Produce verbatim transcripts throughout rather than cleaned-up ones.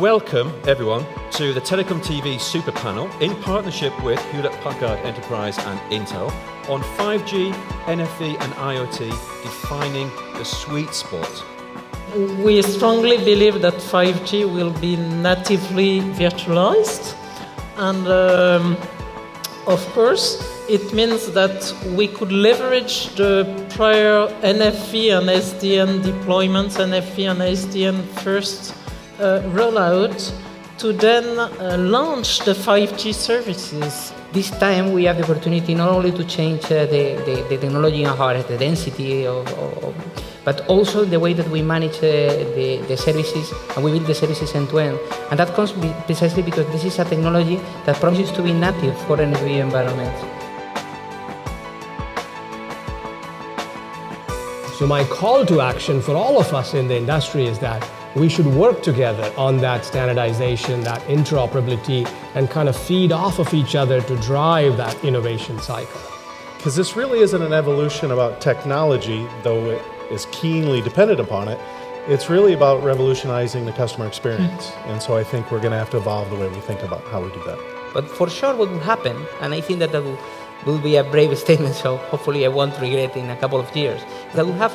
Welcome, everyone, to the Telecom T V Super Panel in partnership with Hewlett-Packard Enterprise and Intel on five G, N F V and IoT, defining the sweet spot. We strongly believe that five G will be natively virtualized, and um, of course it means that we could leverage the prior N F V and S D N deployments, N F V and S D N first Uh, rollout to then uh, launch the five G services. This time we have the opportunity not only to change uh, the, the, the technology in our the density, of, of, but also the way that we manage uh, the, the services, and we build the services end to end. And that comes precisely because this is a technology that promises to be native for N F V environments. So my call to action for all of us in the industry is that we should work together on that standardization, that interoperability, and kind of feed off of each other to drive that innovation cycle. Because this really isn't an evolution about technology, though it is keenly dependent upon it. It's really about revolutionizing the customer experience. Mm-hmm. And so I think we're going to have to evolve the way we think about how we do that. But for sure what will happen, and I think that that will, will be a brave statement, so hopefully I won't regret in a couple of years, that we'll have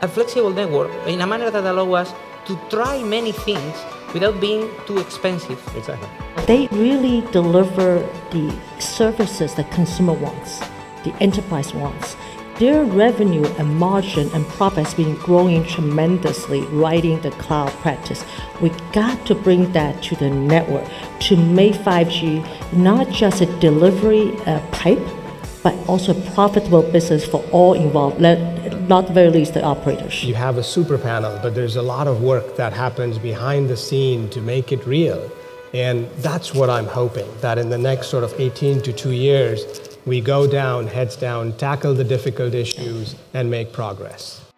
a flexible network in a manner that allows us to try many things without being too expensive. Exactly. They really deliver the services that consumer wants, the enterprise wants. Their revenue and margin and profit has been growing tremendously right in the cloud practice. We've got to bring that to the network to make five G not just a delivery uh, pipe, but also profitable business for all involved, not very least the operators. You have a super panel, but there's a lot of work that happens behind the scene to make it real. And that's what I'm hoping, that in the next sort of eighteen to two years, we go down, heads down, tackle the difficult issues, and make progress.